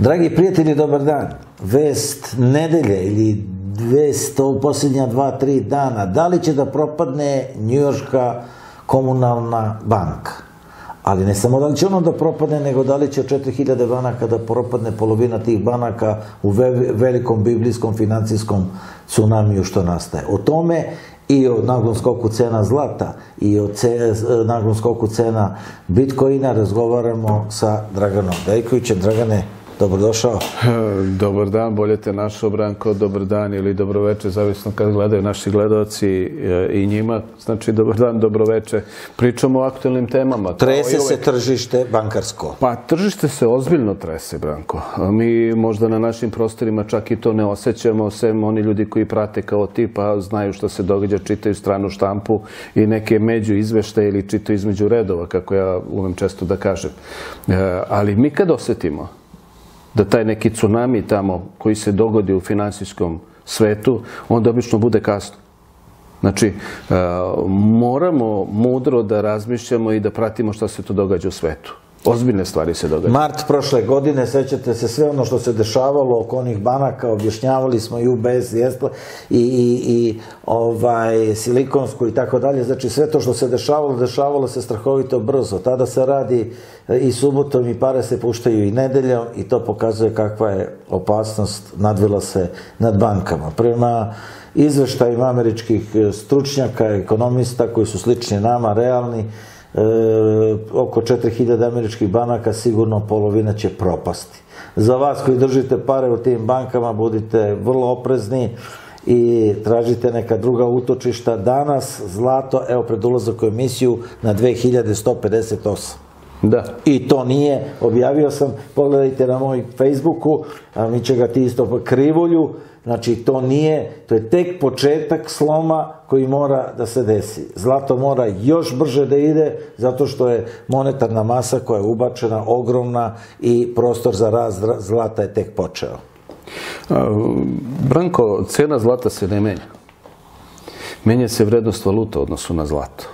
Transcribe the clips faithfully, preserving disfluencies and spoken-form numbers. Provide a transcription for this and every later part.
Dragi prijatelji, dobar dan. Vest nedelje ili vest o posljednja dva, tri dana. Da li će da propadne Njujorška komunalna banka? Ali ne samo da li će ono da propadne, nego da li će od četiri hiljade banaka da propadne polovina tih banaka u velikom biblijskom financijskom tsunamiju što nastaje. O tome i o naglom skoku cena zlata i o naglom skoku cena bitcoina razgovaramo sa Draganom Dejkovićem. Dragane, dobrodošao. Dobar dan, bolje te našao, Branko. Dobar dan ili dobroveče, zavisno kad gledaju naši gledalci i njima. Znači, dobar dan, dobroveče. Pričamo o aktualnim temama. Trese se tržište bankarsko? Pa, tržište se ozbiljno trese, Branko. Mi možda na našim prostorima čak i to ne osjećamo, sem oni ljudi koji prate kao ti, pa znaju što se događa, čitaju stranu štampu i neke među izveštaje ili čitaju između redova, kako ja umem često da kažem. Ali mi kad osjetimo da taj neki tsunami tamo koji se dogodi u finansijskom svetu, onda obično bude kasno. Znači, moramo mudro da razmišljamo i da pratimo šta se to događa u svetu. Ozbiljne stvari se događaju. Mart prošle godine, sećate se sve ono što se dešavalo oko onih banaka, objašnjavali smo i U B S i Silikonsku i tako dalje. Znači sve to što se dešavalo, dešavalo se strahovito brzo. Tada se radi i subotom i pare se puštaju i nedeljom i to pokazuje kakva je opasnost nadvila se nad bankama. Prema izveštajima američkih stručnjaka, ekonomista koji su slični nama, realni, oko četiri hiljade američkih banaka sigurno polovina će propasti. Za vas koji držite pare u tim bankama budite vrlo oprezni i tražite neka druga utočišta. Danas zlato, evo pred ulazak u emisiju, na dve hiljade sto pedeset osam. Da. I to nije, objavio sam, pogledajte na moj Facebooku, a mi će ga ti isto krivolju, znači to nije, to je tek početak sloma koji mora da se desi. Zlato mora još brže da ide, zato što je monetarna masa koja je ubačena ogromna i prostor za rast zlata je tek počeo. Branko, cena zlata se ne menja. Menja se vrednost valuta u odnosu na zlato.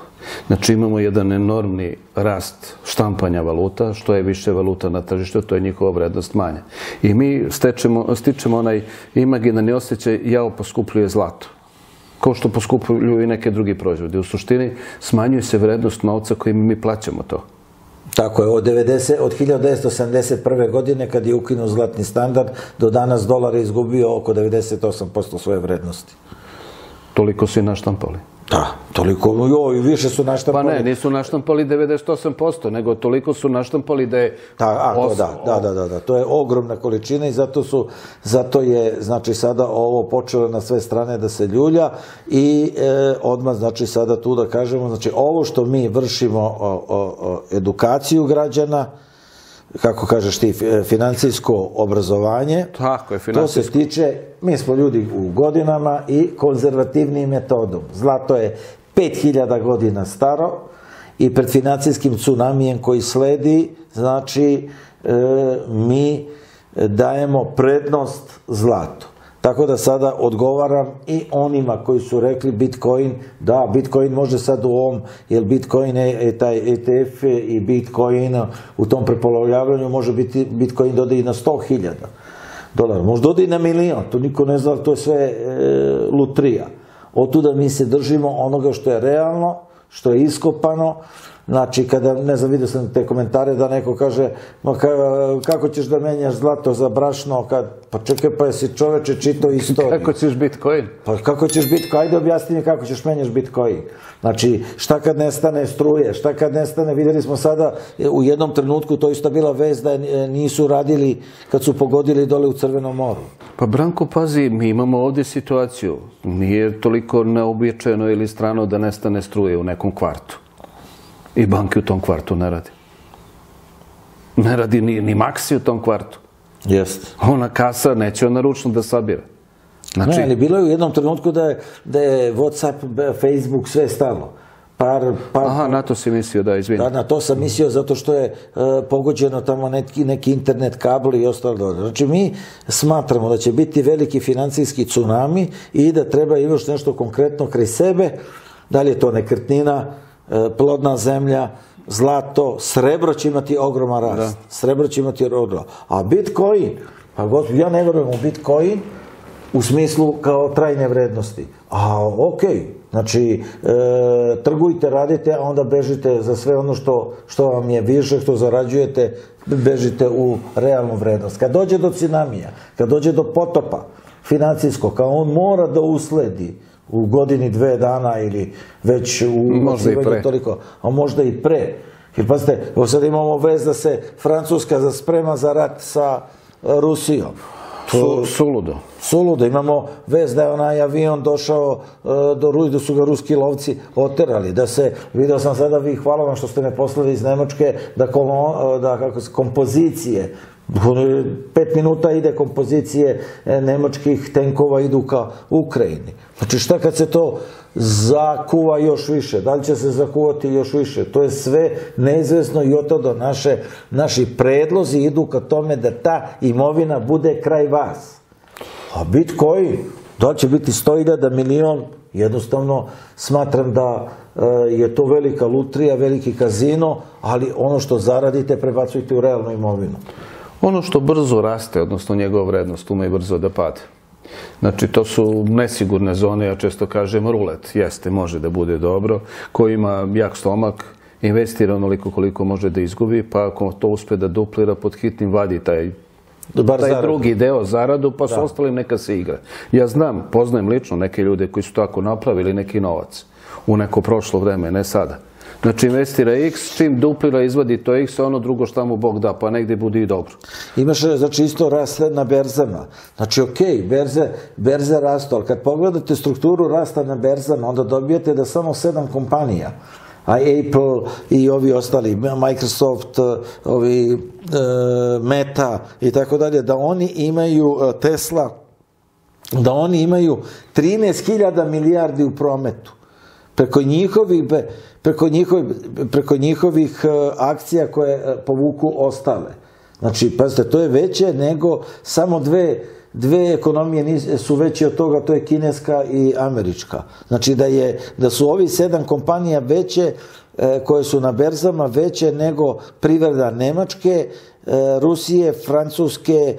Znači imamo jedan enormni rast štampanja valuta, što je više valuta na tržištu, to je njihova vrednost manja. I mi stičemo onaj imaginarni osjećaj, jao, poskupljuje zlato, kao što poskupljuju i neke drugi proizvode. U suštini smanjuje se vrednost novca kojim mi plaćamo to. Tako je, od hiljadu devetsto sedamdeset prve. godine, kad je ukinut zlatni standard, do danas dolar je izgubio oko devedeset osam posto svoje vrednosti. Toliko su i naštampali. Da, toliko, joj, više su naštampali. Pa ne, nisu naštampali devedeset osam posto, nego toliko su naštampali da je... Da, da, da, da, to je ogromna količina i zato je, znači, sada ovo počelo na sve strane da se ljulja i odmah, znači, sada tu da kažemo, znači, ovo što mi vršimo edukaciju građana, kako kažeš ti, financijsko obrazovanje, to se tiče, mi smo ljudi u godinama i konzervativnim metodom. Zlato je pet hiljada godina staro i pred financijskim tsunamijem koji sledi, znači mi dajemo prednost zlatu. Tako da sada odgovaram i onima koji su rekli Bitcoin, da, Bitcoin može sad u ovom, jer Bitcoin je taj E T F i Bitcoin u tom prepolovljavanju može biti, Bitcoin dode i na sto hiljada dolara, možda dode i na milion, to niko ne zna, to je sve lutrija. Od tu da mi se držimo onoga što je realno, što je iskopano. Znači, kada, ne znam, vidio sam te komentare da neko kaže, kako ćeš da menjaš zlato za brašno, pa čekaj, pa jesi čoveče čitao istoriju. Kako ćeš bitcoin? Pa kako ćeš bitcoin, ajde objasni mi kako ćeš menjaš bitcoin. Znači, šta kad nestane struje, šta kad nestane, vidjeli smo sada u jednom trenutku, to isto bila vez da nisu radili kad su pogodili dole u Crvenom moru. Pa Branko, pazi, mi imamo ovdje situaciju, nije toliko neobičajeno ili strano da nestane struje u nekom kvartu. I banki u tom kvartu ne radi. Ne radi ni Maxi u tom kvartu. Jeste. Ona kasa, neće ona ručno da sabira. Ne, ali bilo je u jednom trenutku da je Whatsapp, Facebook, sve stalo. Aha, na to si mislio, da, izvini. Na to sam mislio zato što je pogođeno tamo neki internet kabli i ostalo. Znači, mi smatramo da će biti veliki financijski tsunami i da treba još nešto konkretno kraj sebe, da li je to nekretnina, plodna zemlja, zlato, srebro će imati ogroman rast. Srebro će imati rodilo. A Bitcoin, pa gospod, ja ne vjerujem u Bitcoin u smislu kao trajne vrednosti. A okej, znači trgujte, radite, a onda bežite za sve ono što vam je više, što zarađujete, bežite u realnu vrednost. Kad dođe do tsunamija, kad dođe do potopa financijskog, kad on mora da usledi u godini, dve dana ili već u toliko, a možda i pre. Jer pazite, sad imamo vez da se Francuska sprema za rat sa Rusijom. Suludo. Suludo. Imamo vez da je onaj avion došao do Rusi, da su ga ruski lovci oterali. Da se, vidio sam sada, vi hvala vam što ste me poslali iz Nemačke, da kompozicije, pet minuta ide kompozicije nemačkih tenkova idu ka Ukrajini. Znači šta kad se to zakuva još više? Da li će se zakuvati još više? To je sve neizvesno i od toga naši predlozi idu ka tome da ta imovina bude kraj vas. A Bitcoin, da li će biti sto hiljada, milion, jednostavno smatram da je to velika lutrija, veliki kazino, ali ono što zaradite prebacujte u realnu imovinu. Ono što brzo raste, odnosno njegova vrednost, ume i brzo da pade. Znači, to su nesigurne zone, ja često kažem rulet, jeste, može da bude dobro, ko ima jak stomak, investira onoliko koliko može da izgubi, pa ako to uspe da duplira, pod hitnim vadi taj drugi deo zaradu, pa s ostalim neka se igra. Ja znam, poznajem lično neke ljude koji su tako napravili neki novac u neko prošlo vreme, ne sada. Znači investira X, čim duplira izvadi to X, ono drugo šta mu Bog da, pa negdje bude i dobro. Imaš, znači, isto raste na berzama. Znači, okej, berze rastu, ali kad pogledate strukturu rasta na berzama, onda dobijete da samo sedam kompanija, a Apple i ovi ostali, Microsoft, ovi Meta i tako dalje, da oni imaju Tesla, da oni imaju trinaest hiljada milijardi u prometu. Preko njihovih... preko njihovih akcija koje povuku ostale. Znači, pazite, to je veće nego samo dve, dve ekonomije su veće od toga, to je kineska i američka. Znači, da je, da su ovi sedam kompanija veće, koje su na berzama veće nego privreda Nemačke, Rusije, Francuske,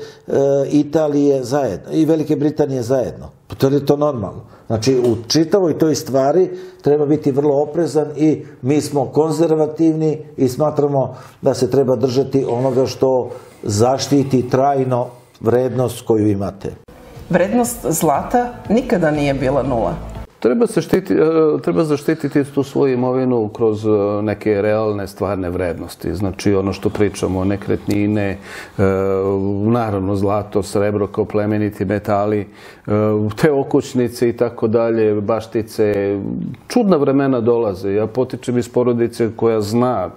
Italije zajedno i Velike Britanije zajedno. To je to normalno. Znači, u čitavoj toj stvari treba biti vrlo oprezan i mi smo konzervativni i smatramo da se treba držati onoga što zaštiti trajno vrednost koju imate. Vrednost zlata nikada nije bila nula. Treba zaštititi tu svoju imovinu kroz neke realne stvarne vrednosti. Znači, ono što pričamo, nekretnine, naravno zlato, srebro kao plemeniti metali, te okućnice i tako dalje, baštice. Čudna vremena dolaze. Ja potičem iz porodice koja zna,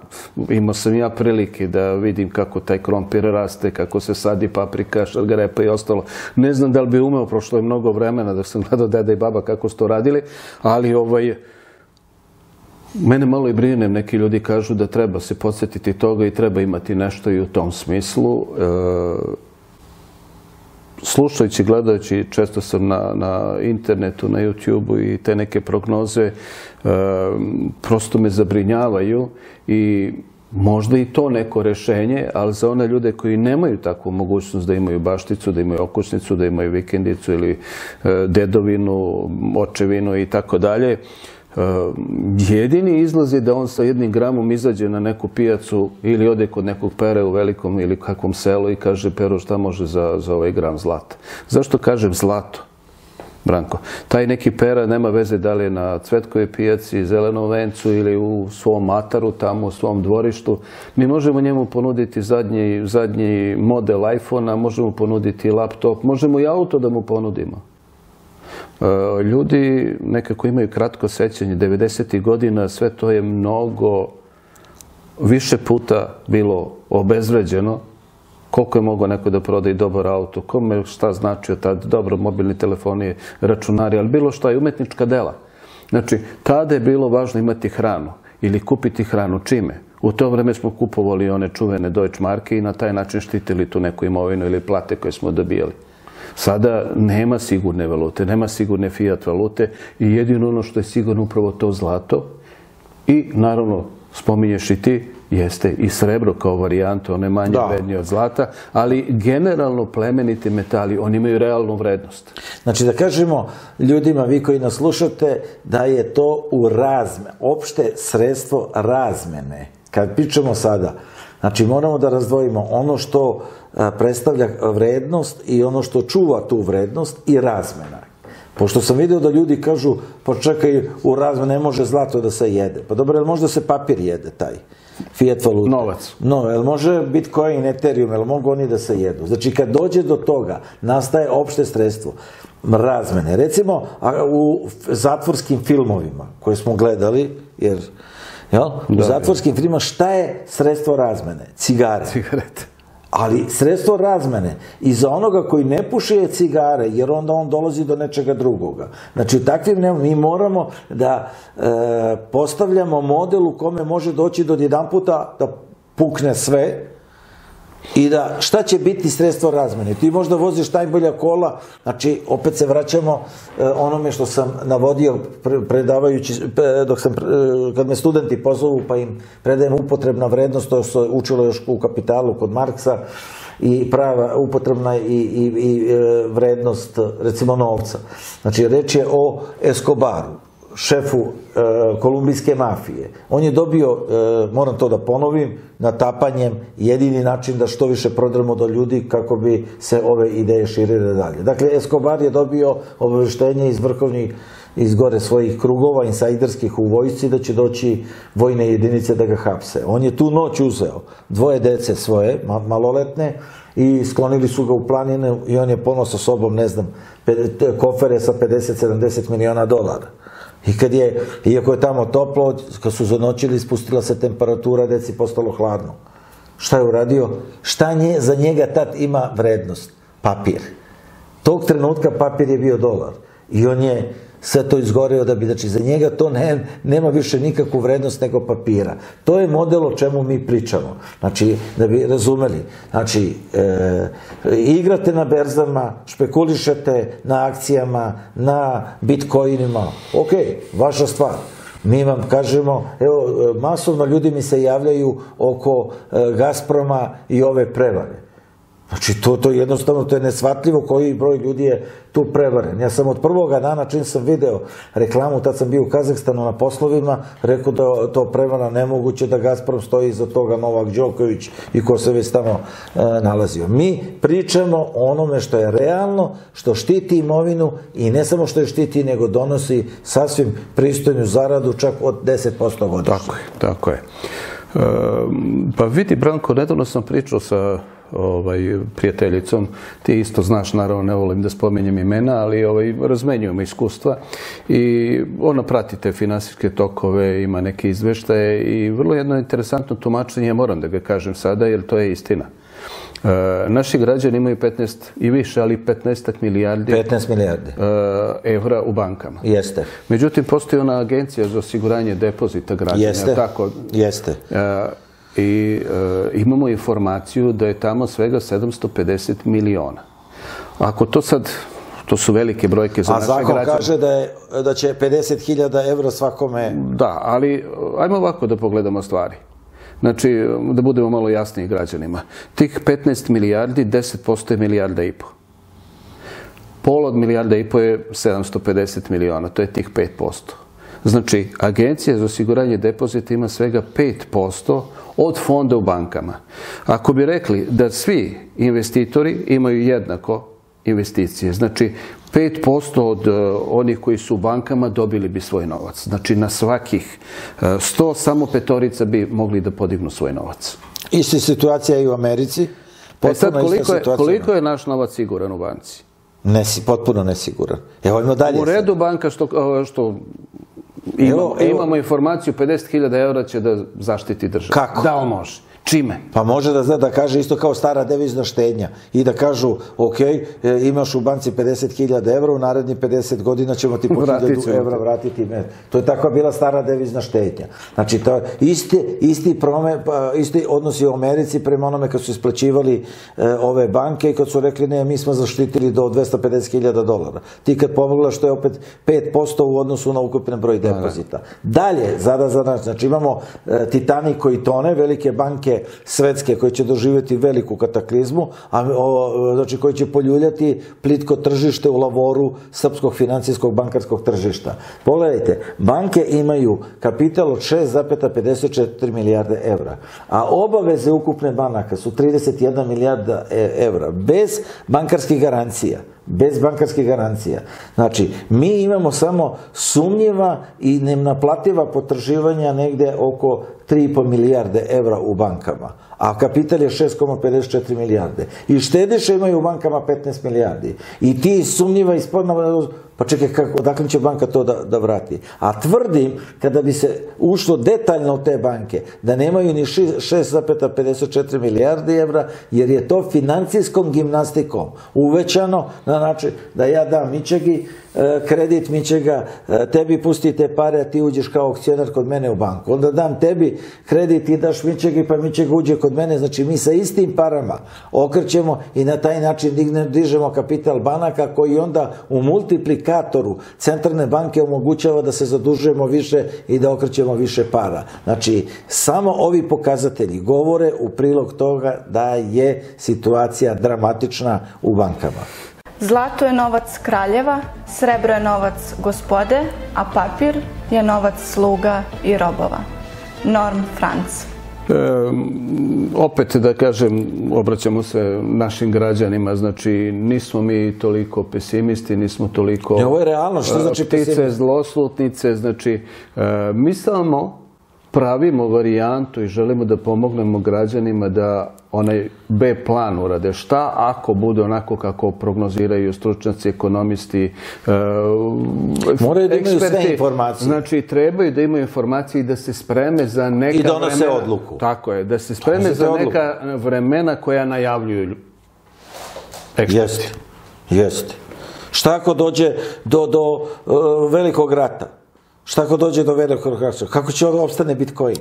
imao sam ja prilike da vidim kako taj krompir raste, kako se sadi paprika, šargarepa i ostalo. Ne znam da li bi umeo, prošlo je mnogo vremena dok sam gledao deda i baba kako su to radili, ali ovaj, mene malo i brinem, neki ljudi kažu da treba se podsjetiti toga i treba imati nešto i u tom smislu. Slušajući, gledajući, često sam na internetu, na YouTube-u i te neke prognoze, prosto me zabrinjavaju i možda i to neko rešenje, ali za one ljude koji nemaju takvu mogućnost da imaju bašticu, da imaju okućnicu, da imaju vikendicu ili dedovinu, očevinu i tako dalje, jedini izlaz je da on sa jednim gramom izađe na neku pijacu ili ode kod nekog pere u velikom ili kakvom selu i kaže: pero, šta može za ovaj gram zlata? Zašto kažem zlato, Branko? Taj neki pera nema veze da li je na Cvetkove pijaci, Zelenom vencu ili u svom ataru, tamo u svom dvorištu. Mi možemo njemu ponuditi zadnji model iPhona, možemo ponuditi laptop, možemo i auto da mu ponudimo. Ljudi nekako imaju kratko sećanje. devedesetih godina sve to je mnogo više puta bilo obezvređeno. Koliko je mogao neko da proda i dobar auto, kome šta značio tad, dobro, mobilni telefoni, računari, ali bilo šta, i umetnička dela. Znači, tada je bilo važno imati hranu ili kupiti hranu. Čime? U to vreme smo kupovali one čuvene Deutsche marke i na taj način štitili tu neku imovinu ili plate koje smo dobijali. Sada nema sigurne valute, nema sigurne fiat valute i jedino ono što je sigurno upravo to zlato i, naravno, spominješ i ti, jeste i srebro kao varijanta, one manje vrednije od zlata, ali generalno plemeniti metali, oni imaju realnu vrednost. Znači da kažemo ljudima, vi koji nas slušate, da je to u razmene, opšte sredstvo razmene. Kad pričamo sada, znači moramo da razdvojimo ono što predstavlja vrednost i ono što čuva tu vrednost i razmena. Pošto sam vidio da ljudi kažu, pa čekaj, u razmene ne može zlato da se jede. Pa dobro, jel može da se papir jede taj? Fiat valuta. Novac. No, jel može Bitcoin, Ethereum, jel mogu oni da se jedu? Znači, kad dođe do toga, nastaje opšte sredstvo razmene. Recimo, u zatvorskim filmovima koje smo gledali, jer u zatvorskim filmima šta je sredstvo razmene? Cigare. Cigarete. Ali sredstvo razmene i za onoga koji ne pušije cigare, jer onda on dolazi do nečega drugoga. Znači u takvim nema, mi moramo da postavljamo model u kome može doći do jedan puta da pukne sve i da šta će biti sredstvo razmene. Ti možda voziš najbolja kola, znači opet se vraćamo onome što sam navodio predavajući, dok sam, kad me studenti pozovu pa im predajem upotrebna vrednost, to se učilo još u Kapitalu kod Marksa, i prava upotrebna i vrednost recimo novca. Znači reč je o Eskobaru, šefu kolumbijske mafije. On je dobio, moram to da ponovim, natapanjem jedini način da što više prodremo do ljudi kako bi se ove ideje širile dalje. Dakle, Eskobar je dobio obaveštenje iz vrhovnih, iz gore svojih krugova, insajderskih u vojsci, da će doći vojne jedinice da ga hapse. On je tu noć uzeo dvoje dece svoje, maloletne, i sklonili su ga u planinu i on je ponosao sobom, ne znam, kofere sa pedeset do sedamdeset miliona dolara. I kad je, iako je tamo toplo, kad su zanočili, spustila se temperatura, deci postalo hladno. Šta je uradio? Šta za njega tad ima vrednost? Papir. Tog trenutka papir je bio dolar. I on je sve to izgoreo da bi, znači za njega to nema više nikakvu vrednost nego papira. To je model o čemu mi pričamo. Znači, da bi razumeli, znači, igrate na berzama, špekulišete na akcijama, na bitcoinima, ok, vaša stvar. Mi vam kažemo, evo, masovno ljudi mi se javljaju oko Gazproma i ove prevare. Znači, to je jednostavno, to je nesvatljivo koji broj ljudi je tu prevaren. Ja sam od prvoga dana, čim sam video reklamu, tad sam bio u Kazahstanu na poslovima, rekao da je to prevara nemoguće, da Gazprom stoji iza toga, Novak Đoković i ko se već tamo nalazio. Mi pričamo o onome što je realno, što štiti imovinu i ne samo što je štiti, nego donosi sasvim pristojnu zaradu, čak od deset posto godišnje. Tako je, tako je. Pa vidi, Branko, nedavno sam pričao sa prijateljicom, ti isto znaš, naravno ne volim da spominjem imena, ali razmenjujemo iskustva i ona prati te finansijske tokove, ima neke izveštaje i vrlo jedno interesantno tumačenje, ja moram da ga kažem sada, jer to je istina. Naši građani imaju petnaest i više, ali petnaest milijardi evra u bankama. Jeste. Međutim, postoji ona agencija za osiguranje depozita građana. Jeste, jeste. I imamo informaciju da je tamo svega sedamsto pedeset miliona. Ako to sad, to su velike brojke za naše građane. A zakon kaže da će pedeset hiljada evra svakome... Da, ali ajmo ovako da pogledamo stvari. Znači, da budemo malo jasniji građanima. Tih petnaest milijardi, deset posto je milijarda i po. Pol od milijarda i po je sedamsto pedeset miliona, to je tih pet posto. Znači, agencija za osiguranje depozita ima svega pet posto od fonda u bankama. Ako bi rekli da svi investitori imaju jednako investicije, znači pet posto od onih koji su u bankama dobili bi svoj novac. Znači, na svakih sto samo petorica bi mogli da podignu svoj novac. Ista situacija i u Americi. E sad, koliko je naš novac siguran u banci? Potpuno nesiguran. U redu banka što... Imamo informaciju, pedeset hiljada evra će da zaštiti državu. Kako? Da, on može. Čime? Pa može da zna da kaže isto kao stara devizna štednja i da kažu, ok, imaš u banci pedeset hiljada evra, u narednih pedeset godina ćemo ti po hiljadu evra vratiti. To je tako bila stara devizna štednja. Znači, isti odnosi u Americi prema onome kad su isplaćivali ove banke i kad su rekli, ne, mi smo zaštitili do dvesta pedeset hiljada dolara. Ti kad pomoglaš, to je opet pet posto u odnosu na ukupan broj depozita. Dalje, znači imamo Titanic koji tone, velike banke svetske koje će doživjeti veliku kataklizmu, znači koje će poljuljati plitko tržište u lavoru srpskog financijskog bankarskog tržišta. Pogledajte, banke imaju kapital od šest zarez pedeset četiri milijarde evra, a obaveze ukupne banaka su trideset jedna milijarda evra, bez bankarskih garancija. Bez bankarskih garancija. Znači, mi imamo samo sumnjiva i nenaplativa potraživanja negde oko tri zarez pet milijarde evra u bankama, a kapital je šest zarez pedeset četiri milijarde. I štediše imaju u bankama petnaest milijardi. I ti sumnjiva ispodnava, pa čekaj, odakle će banka to da vrati? A tvrdim, kada bi se ušlo detaljno u te banke, da nemaju ni šest zarez pedeset četiri milijardi evra, jer je to financijskom gimnastikom uvećano na način da ja dam Mićegi kredit, Mićega, tebi pusti te pare, a ti uđeš kao akcionar kod mene u banku. Onda dam tebi kredit, ti daš Mićegi, pa Mićeg uđe kod mene. Znači, mi sa istim parama okrećemo i na taj način dižemo kapital banaka, koji onda u multiplikaciju centralne banke omogućava da se zadužujemo više i da okrećemo više para. Znači, samo ovi pokazatelji govore u prilog toga da je situacija dramatična u bankama. Zlato je novac kraljeva, srebro je novac gospode, a papir je novac sluga i robova. Norm Franks. Opet da kažem, obraćamo se našim građanima, znači nismo mi toliko pesimisti, nismo toliko ptice zloslutnice, znači mi samo pravimo varijantu i želimo da pomognemo građanima da onaj B plan urade. Šta ako bude onako kako prognoziraju stručnjaci, ekonomisti, eksperti? Moraju da imaju sve informacije. Znači, trebaju da imaju informacije i da se spreme za neka vremena. I donose odluku. Tako je, da se spreme za neka vremena koja najavljuju eksperti. Jeste. Šta ako dođe do velikog rata? Šta ako dođe do velikog rata? Kako će onda opstane Bitcoin?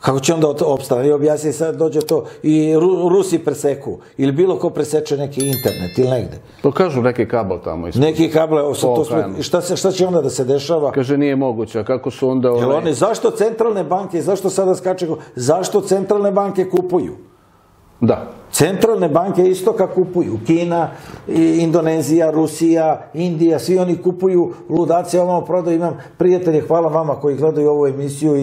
Kako će onda opstane? I objasni sad dođe to i Rusi preseku ili bilo ko preseče neki internet ili negde. To kažu neki kabel tamo. Neki kabel. Šta će onda da se dešava? Kaže, nije moguće. Kako su onda... Zašto centralne banke, zašto sada skače, zašto centralne banke kupuju? Da. Centralne banke istoka kupuju. Kina, Indonezija, Rusija, Indija, svi oni kupuju ludaci, ovamo prodaju. Imam prijatelje, hvala vama koji gledaju ovu emisiju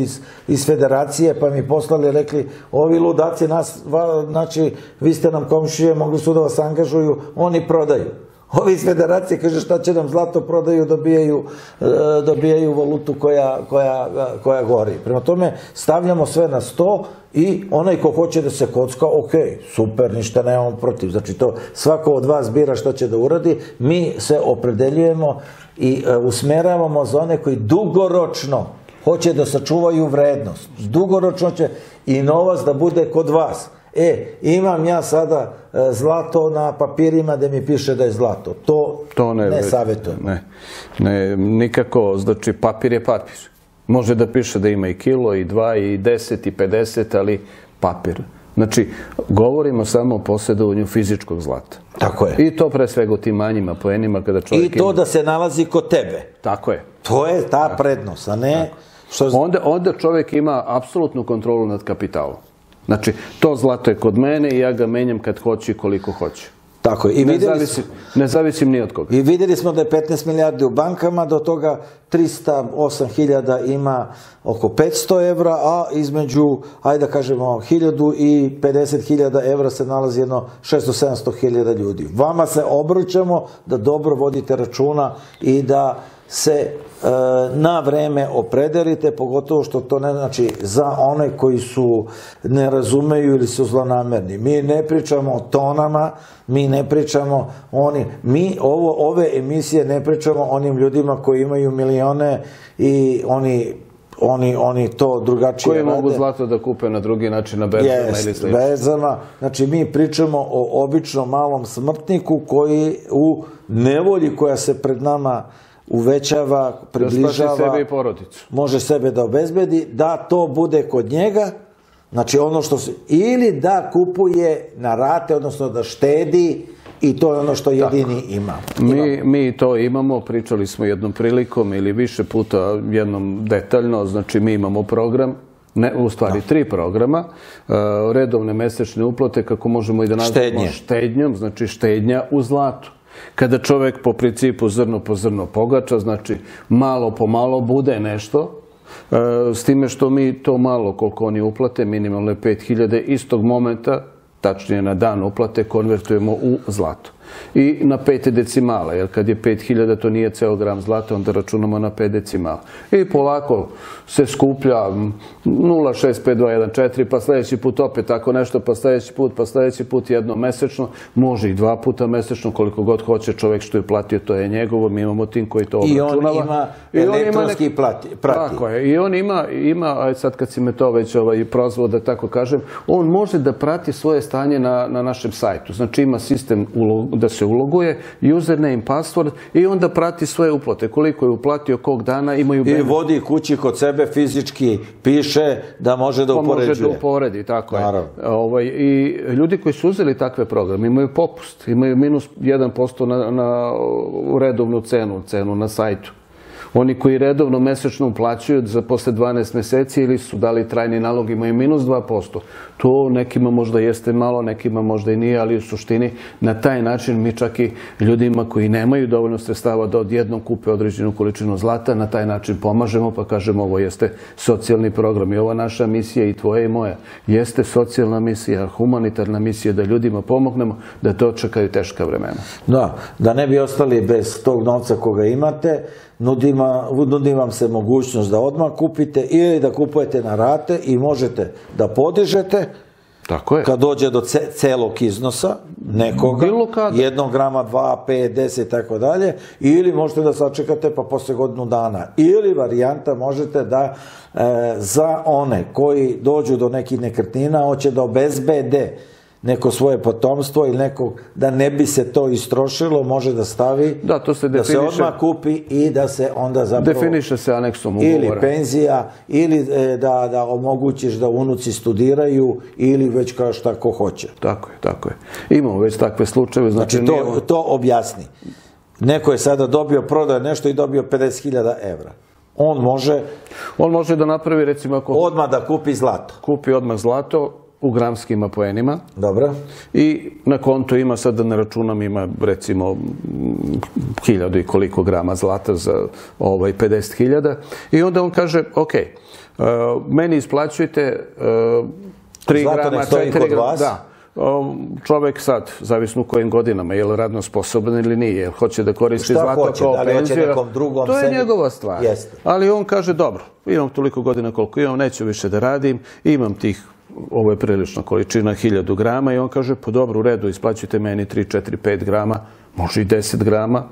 iz federacije, pa mi poslali, rekli, ovi ludaci, znači, vi ste nam komšije, mogli su da vas angažuju, oni prodaju. Ovi iz federacije, kaže, šta će nam zlato, prodaju, dobijaju valutu koja gori. Prema tome, stavljamo sve na sto i onaj ko hoće da se kocka, ok, super, ništa nemamo protiv. Znači, to svako od vas bira šta će da uradi. Mi se opredeljujemo i usmeravamo za one koji dugoročno hoće da sačuvaju vrednost. Dugoročno će i novac da bude kod vas. E, imam ja sada zlato na papirima gde mi piše da je zlato. To ne savjetujem. Ne, nikako. Znači, papir je papir. Može da piše da ima i kilo, i dva, i deset, i pedeset, ali papir. Znači, govorimo samo o posjedovanju fizičkog zlata. Tako je. I to pre svega u tim manjima poenima kada čovjek ima. I to da se nalazi kod tebe. Tako je. To je ta prednost, a ne... Onda čovjek ima apsolutnu kontrolu nad kapitalom. Znači, to zlato je kod mene i ja ga menjam kad hoću i koliko hoću. Tako je. Ne zavisim ni od koga. I vidjeli smo da je petnaest milijardi u bankama, do toga trista osam hiljada ima oko petsto evra, a između, ajde da kažemo, hiljadu i pedeset hiljada evra se nalazi jedno šesto do sedamsto hiljada ljudi. Vama se obraćamo da dobro vodite računa i da se na vreme opredelite, pogotovo što to ne znači za one koji su ne razumeju ili su zlonamerni. Mi ne pričamo o tonama, mi ne pričamo oni, mi ove emisije ne pričamo onim ljudima koji imaju milione i oni oni to drugačije rade. Koji mogu zlato da kupe na drugi način, na berzama ili slično? Jest, berzama. Znači, mi pričamo o običnom malom smrtniku koji u nevolji koja se pred nama uvećava, približava... Da spasi sebe i porodicu. Može sebe da obezbedi, da to bude kod njega, znači ono što... Ili da kupuje na rate, odnosno da štedi, i to je ono što jedini imamo. Mi to imamo, pričali smo jednom prilikom ili više puta, jednom detaljno, znači mi imamo program, u stvari tri programa, redovne mesečne uplate, kako možemo i da nazvamo štednjom, znači štednja u zlatu. Kada čovek po principu zrno po zrno pogača, znači malo po malo bude nešto, s time što mi to malo koliko oni uplate, minimalno je pet hiljada, istog momenta, tačnije na dan uplate, konvertujemo u zlato. I na pet decimala, jer kad je pet hiljada, to nije ceo gram zlata, onda računamo na pet decimala. I polako se skuplja nula šest pet dva jedan četiri, pa sljedeći put opet tako nešto, pa sljedeći put, pa sljedeći put jednom mesečno, može i dva puta mesečno, koliko god hoće čovjek što je platio, to je njegovo, mi imamo tim koji to obračunava. I on ima elektronski prati. Tako je, i on ima, aj sad kad si me to već prozvao da tako kažem, on može da prati svoje stanje na našem sajtu, znači ima sistem ulogu, da se uloguje, username, password i onda prati svoje uplate. Koliko je uplatio, kog dana imaju... I vodi kući kod sebe fizički, piše da može da upoređuje. Može da uporedi, tako je. I ljudi koji su uzeli takve programe imaju popust, imaju minus jedan posto na redovnu cenu, cenu na sajtu. Oni koji redovno mesečno uplaćuju za posle dvanaest meseci ili su dali trajni nalog imaju minus dva posto. To nekima možda jeste malo, nekima možda i nije, ali u suštini na taj način mi čak i ljudima koji nemaju dovoljno sredstava da odjednom kupe određenu količinu zlata, na taj način pomažemo pa kažemo ovo jeste socijalni program i ova naša misija i tvoja i moja. Jeste socijalna misija, humanitarna misija da ljudima pomognemo da to čekaju teška vremena. Da, da ne bi ostali bez tog novca koga imate, nudi vam se mogućnost da odmah kupite ili da kupujete na rate i možete da podižete kad dođe do celog iznosa nekoga, jednog grama, dva, pet, deset, tako dalje, ili možete da sačekate pa posle godinu dana. Ili varijanta možete da za one koji dođu do nekih nekretnina hoće da obezbede neko svoje potomstvo ili nekog, da ne bi se to istrošilo, može da stavi, da se odmah kupi i da se onda zapravo... Definiše se aneksom ugovora. Ili penzija, ili da omogućiš da unuci studiraju, ili već kao šta ko hoće. Tako je, tako je. Imamo već takve slučajeve. Znači, to objasni. Neko je sada dobio, prodao nešto i dobio pedeset hiljada evra. On može... On može da napravi, recimo... Odmah da kupi zlato. Kupi odmah zlato, u gramskim poenima. Dobro. I na kontu ima, sad da ne računam, ima recimo hiljadu i koliko grama zlata za pedeset hiljada. I onda on kaže, ok, meni isplaćujte tri grama, četiri grama. Da. Čovek sad, zavisno u kojim godinama, je li radno sposoban ili nije, je li hoće da koristi zlato kao penziju, to je njegova stvar. Ali on kaže, dobro, imam toliko godina koliko imam, neću više da radim, imam tih, ovo je prilična količina, hiljadu grama, i on kaže, po dobro, u redu, isplaćujte meni tri, četiri, pet grama, može i deset grama,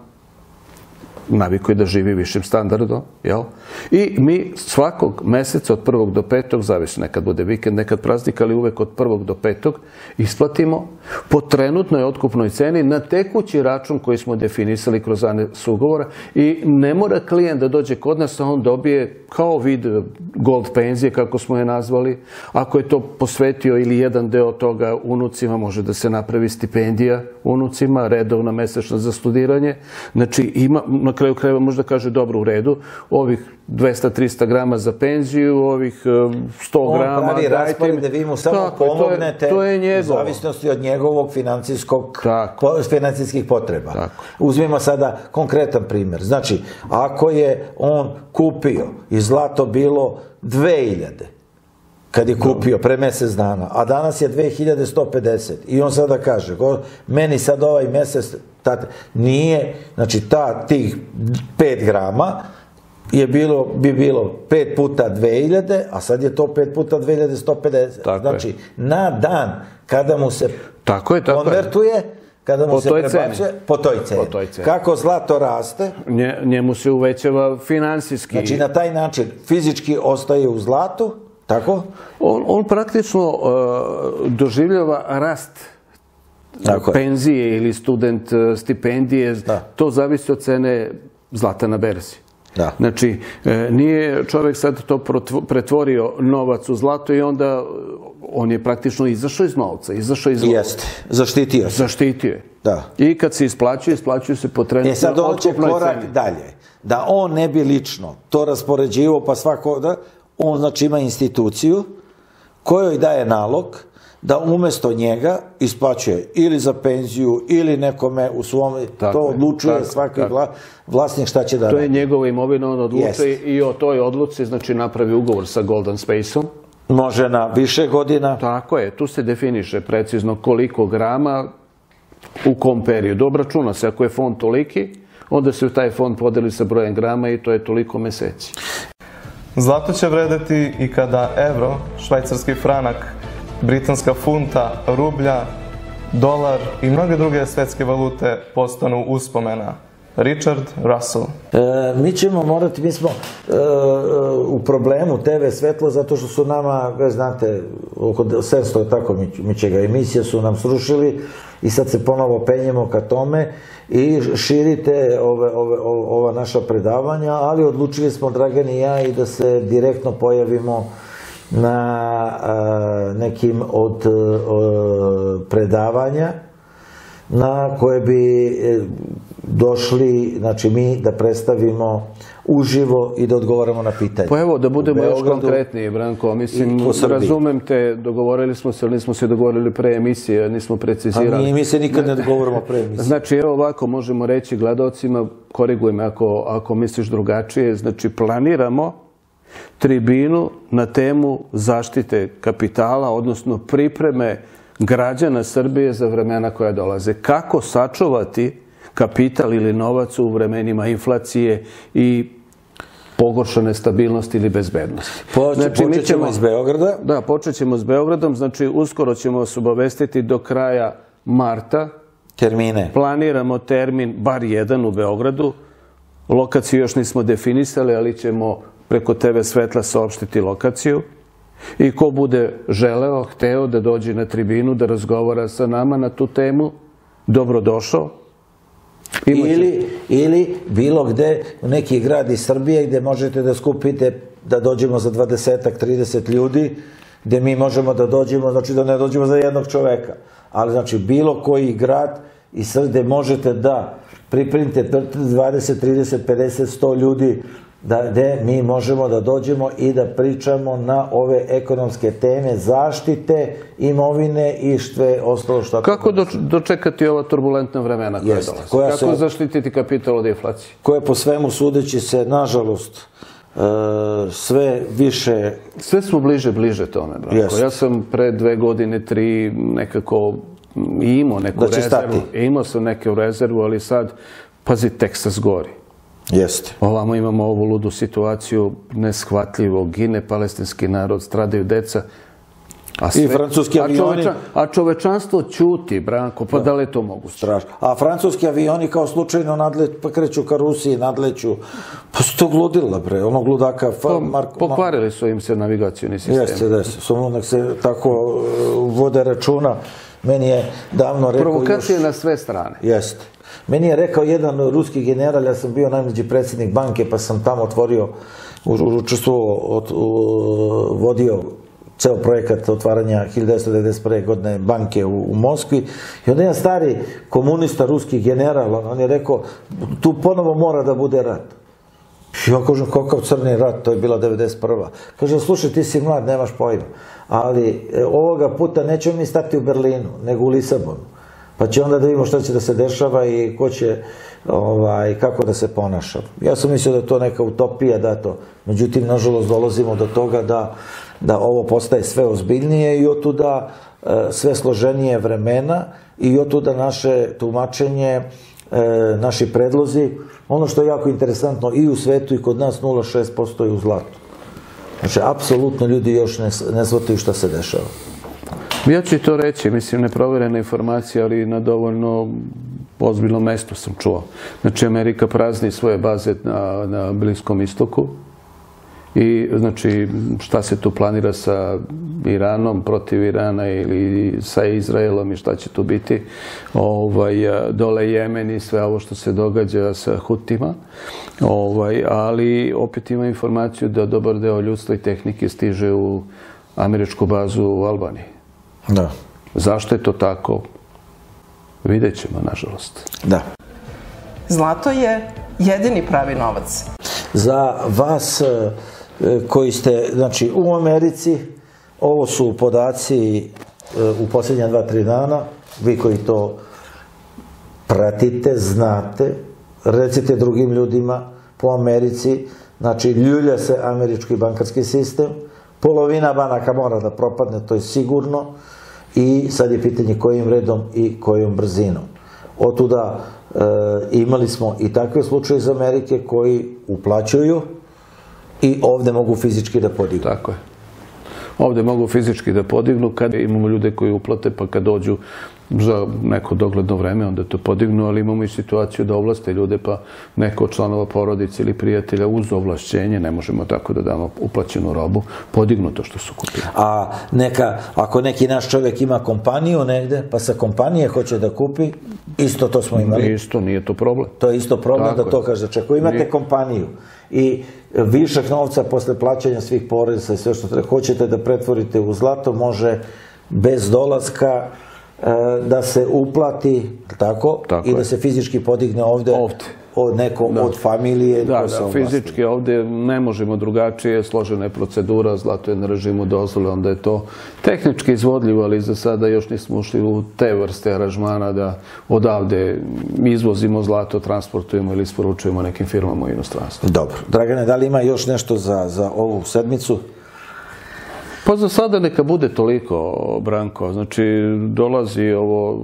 navikuje da živi višim standardom, jel? I mi svakog meseca od prvog do petog, zavisno nekad bude vikend, nekad praznik, ali uvek od prvog do petog, isplatimo po trenutnoj otkupnoj ceni na tekući račun koji smo definisali kroz aneks ugovora, i ne mora klijent da dođe kod nas, a on dobije kao vid gold penzije, kako smo je nazvali. Ako je to posvetio ili jedan deo toga unucima, može da se napravi stipendija unucima, redovna mesečna za studiranje. Znači, ima... kraju krajeva možda kaže, dobro, u redu, ovih dvesta do trista grama za penziju, ovih sto grama... On pravi raspored da vi mu samo pomognete u zavisnosti od njegovog financijskih potreba. Uzmimo sada konkretan primjer. Znači, ako je on kupio i zlato bilo dve hiljade, kad je kupio pre mesec dana, a danas je dve hiljade sto pedeset, i on sada kaže, meni sad ovaj mesec nije, znači ta tih pet grama je bilo, bi bilo pet puta dve hiljade, a sad je to pet puta dve hiljade sto pedeset. Znači, na dan kada mu se konvertuje, Kada mu se prebacuje, po toj ceni. Kako zlato raste? Njemu se uvećava finansijski. Znači na taj način fizički ostaje u zlatu, tako? On praktično doživljava rast penzije ili student stipendije. To zavisi od cene zlata na berzi. Znači, nije čovjek sad to pretvorio novac u zlato i onda on je praktično izašao iz novca, izašao iz zlata. Jeste, zaštitio. Zaštitio je. I kad se isplaćuje, isplaćuje se po trenutnoj otkupnoj ceni. E sad on će korak dalje, da on ne bi lično to raspoređivao, pa svako da, on znači ima instituciju kojoj daje nalog da umjesto njega isplaćuje ili za penziju ili nekome u svom, to odlučuje svaki vlasnik šta će da radi. To je njegova imovina, on odlučuje i o toj odluci, znači napravi ugovor sa GoldenSpace-om. Može na više godina. Tako je, tu se definiše precizno koliko grama u kom periodu. Obračuna se, ako je fond toliki, onda se taj fond podeli sa brojem grama i to je toliko meseci. Zlato će vredeti i kada evro, švajcarski franak, britanska funta, rublja, dolar i mnoge druge svetske valute postanu uspomena. Richard Russell. Mi ćemo morati, mi smo u problemu te ve Svetlo zato što su nama, već znate, oko sedamsto tako mičega emisija su nam srušili i sad se ponovo penjemo ka tome i širite ova naša predavanja, ali odlučili smo, Dragan i ja, i da se direktno pojavimo na nekim od predavanja na koje bi došli, znači mi, da predstavimo uživo i da odgovaramo na pitanje. Pa evo, da budemo još konkretniji, Branko, mislim, razumem te, dogovorili smo se, ali nismo se dogovorili pre emisije, nismo precizirali. A mi se nikad ne dogovorimo pre emisije. Znači, evo ovako, možemo reći gledalcima, koriguj me ako misliš drugačije, znači planiramo tribinu na temu zaštite kapitala, odnosno pripreme građana Srbije za vremena koja dolaze. Kako sačuvati kapital ili novac u vremenima inflacije i pogoršane stabilnosti ili bezbednosti. Počet ćemo iz Beograda. Da, počet ćemo s Beogradom. Znači, uskoro ćemo vas obavestiti do kraja marta. Termine. Planiramo termin bar jedan u Beogradu. Lokaciju još nismo definisali, ali ćemo preko te ve Svetla saopštiti lokaciju i ko bude želeo, hteo da dođe na tribinu, da razgovara sa nama na tu temu, dobrodošao. Ili bilo gde, neki grad iz Srbije gde možete da skupite, da dođemo za dvadesetak, trideset ljudi, gde mi možemo da dođemo, znači da ne dođemo za jednog čoveka, ali znači bilo koji grad i sad gde možete da pripremite dvadeset, trideset, pedeset, sto ljudi gde mi možemo da dođemo i da pričamo na ove ekonomske teme zaštite imovine i sve ostalo što... Kako dočekati ova turbulentna vremena koja dolaze? Kako zaštititi kapital od inflacije? Koje po svemu sudeći se, nažalost, sve više... Sve smo bliže, bliže tome, Branko. Ja sam pre dve godine, tri, nekako imao neku rezervu. Imao sam neku rezervu, ali sad, pazi, Teksas gori. Ovamo imamo ovu ludu situaciju, neshvatljivo, gine palestinski narod, stradaju deca. I francuski avioni. A čovečanstvo ćuti, Branko, pa da li to mogu? Strašno. A francuski avioni kao slučajno kreću ka Rusiji, nadleću. Pa su to gludila, bre, onog ludaka. Pokvarili su im se navigacijni sistem. Jeste, jeste. Samo nek se tako vode računa. Meni je davno rekao... Provokacije na sve strane. Jeste. Meni je rekao jedan ruski general, ja sam bio najmlađi predsjednik banke, pa sam tamo otvorio, učestvovao, vodio ceo projekat otvaranja hiljadu devetsto devedeset prve. godine banke u Moskvi. I onda jedan stari komunista, ruski general, on je rekao, tu ponovo mora da bude rat. I ja kažem, kakav crni rat, to je bila devedeset prva. Kažem, slušaj, ti si mlad, nemaš pojma. Ali ovoga puta nećemo mi stati u Berlinu, nego u Lisabonu. Pa će onda da vidimo šta će da se dešava i ko će, kako da se ponaša. Ja sam mislio da je to neka utopija, da to. Međutim, nažalost, dolazimo do toga da ovo postaje sve ozbiljnije i otuda sve složenije vremena i otuda naše tumačenje, naši predlozi. Ono što je jako interesantno i u svetu i kod nas nula zarez šest posto je u zlatu. Znači, apsolutno ljudi još ne shvataju šta se dešava. Ja ću to reći, mislim, neproverena informacija, ali na dovoljno ozbiljno mesto sam čuo. Znači, Amerika prazni svoje baze na Bliskom istoku i, znači, šta se tu planira sa Iranom, protiv Irana ili sa Izraelom i šta će tu biti. Dole Jemen i sve ovo što se događa sa Hutima. Ali, opet ima informaciju da dobar deo ljudstva i tehnike stiže u američku bazu u Albaniji. Da. Zašto je to tako? Vidjet ćemo, nažalost. Da. Zlato je jedini pravi novac. Za vas koji ste, znači, u Americi, ovo su podaci u posljednja dva, tri dana, vi koji to pratite, znate, recite drugim ljudima po Americi, znači, ljulja se američki bankarski sistem, polovina banaka mora da propadne, to je sigurno, i sad je pitanje kojim redom i kojom brzinom. Otuda imali smo i takve slučaje iz Amerike koji uplaćuju i ovde mogu fizički da podignu. Tako je. Ovde mogu fizički da podignu, kada imamo ljude koji uplate, pa kad dođu za neko dogledno vreme, onda to podignu, ali imamo i situaciju da ovlaste ljude, pa neko od članova porodice ili prijatelja uz ovlašćenje, ne možemo tako da damo uplaćenu robu, podignu to što su kupili. A neka, ako neki naš čovjek ima kompaniju negde, pa sa kompanije hoće da kupi, isto to smo imali. Isto, nije to problem. To je isto problem da to kaže. Čekaj, imate kompaniju i višak novca posle plaćanja svih poreza i sve što treba, hoćete da pretvorite u zlato, može bez dolaska da se uplati, tako, i da se fizički podigne ovde od nekog, od familije. Da, fizički ovde ne možemo drugačije, složena je procedura, zlato je na režimu dozvole, onda je to tehnički izvodljivo, ali za sada još nismo ušli u te vrste aranžmana da odavde izvozimo zlato, transportujemo ili isporučujemo nekim firmama u inostranstvu. Dobro. Dragane, da li ima još nešto za ovu sedmicu? Pa za sada neka bude toliko, Branko. Znači, dolazi ovo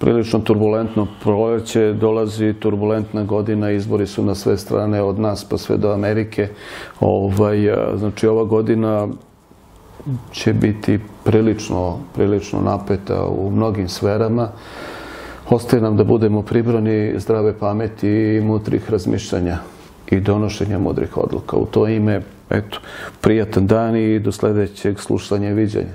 prilično turbulentno proleće, dolazi turbulentna godina, izbori su na sve strane, od nas pa sve do Amerike. Znači, ova godina će biti prilično napeta u mnogim sferama. Ostaje nam da budemo pribrani zdrave pameti i mudrih razmišljanja i donošenja mudrih odluka. U to ime, eto, prijatan dan i do sljedećeg slušanja i viđenja.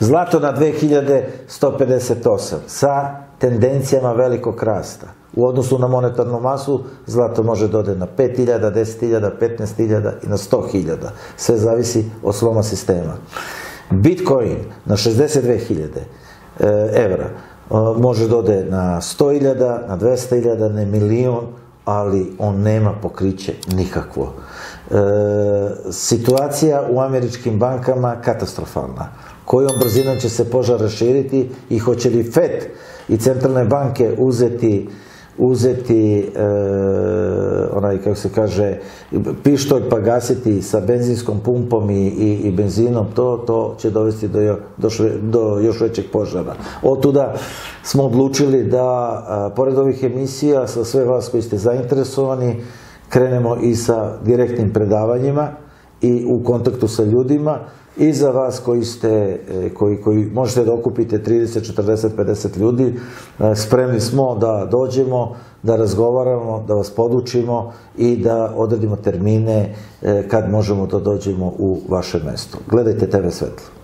Zlato na dve hiljade sto pedeset osam sa tendencijama velikog rasta. U odnosu na monetarnu masu, zlato može da ode na pet hiljada, deset hiljada, petnaest hiljada i na sto hiljada. Sve zavisi od sloma sistema. Bitcoin na šezdeset dve hiljade evra može da ode na sto hiljada, na dvesta hiljada, na milion, ali on nema pokriće nikakvo. Situacija u američkim bankama katastrofalna. Kojom brzinom će se požar raširiti i hoće li Fed i centralne banke uzeti uzeti onaj, kako se kaže, pištolj pa gasiti sa benzinskom pumpom i benzinom, to će dovesti do još većeg požara. Otuda smo odlučili da, pored ovih emisija, sa sve vas koji ste zainteresovani, krenemo i sa direktnim predavanjima i u kontaktu sa ljudima. I za vas koji ste, koji možete da okupite trideset, četrdeset, pedeset ljudi, spremni smo da dođemo, da razgovaramo, da vas podučimo i da odredimo termine kad možemo da dođemo u vaše mesto. Gledajte te ve Svetlo.